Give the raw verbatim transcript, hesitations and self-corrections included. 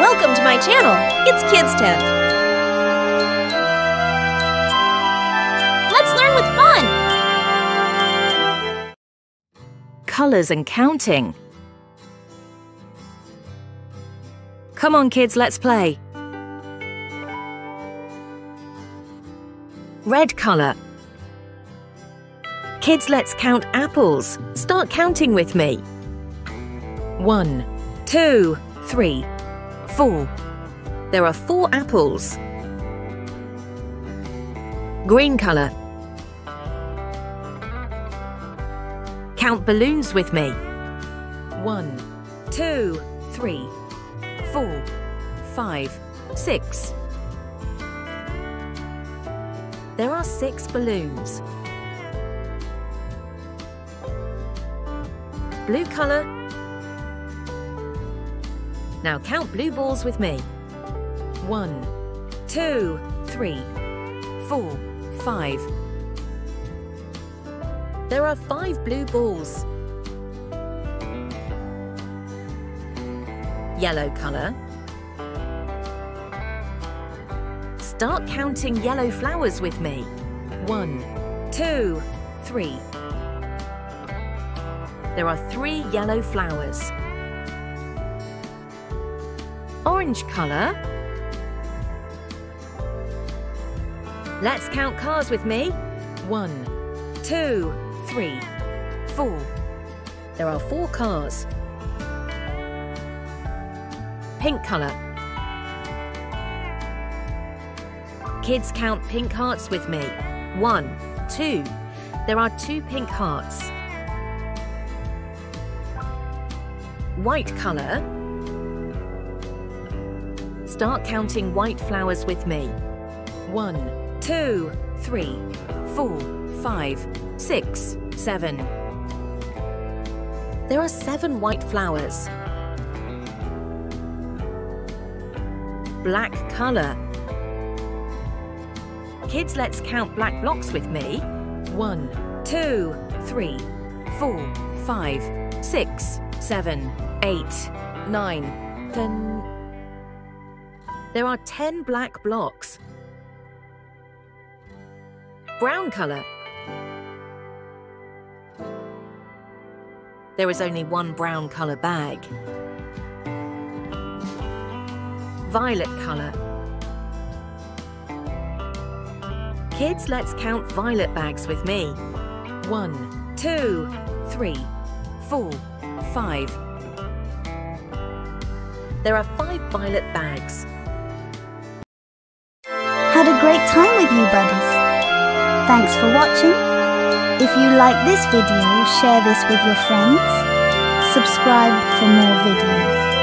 Welcome to my channel, it's Kids Tent. Let's learn with fun! Colors and counting. Come on kids, let's play. Red color. Kids, let's count apples. Start counting with me. One, two, three, four. There are four apples. Green color. Count balloons with me. One, two, three, four, five, six. There are six balloons. Blue color. Now count blue balls with me. One, two, three, four, five. There are five blue balls. Yellow color. Start counting yellow flowers with me. One, two, three. There are three yellow flowers. Orange colour. Let's count cars with me. One, two, three, four. There are four cars. Pink colour. Kids, count pink hearts with me. One, two. There are two pink hearts. White colour. Start counting white flowers with me. One, two, three, four, five, six, seven. There are seven white flowers. Black colour. Kids, let's count black blocks with me. One, two, three, four, five, six, seven. Eight, nine, ten. There are ten black blocks. Brown colour. There is only one brown colour bag. Violet colour. Kids, let's count violet bags with me. One, two, three, four, five. There are five violet bags. Had a great time with you, buddies. Thanks for watching. If you like this video, share this with your friends. Subscribe for more videos.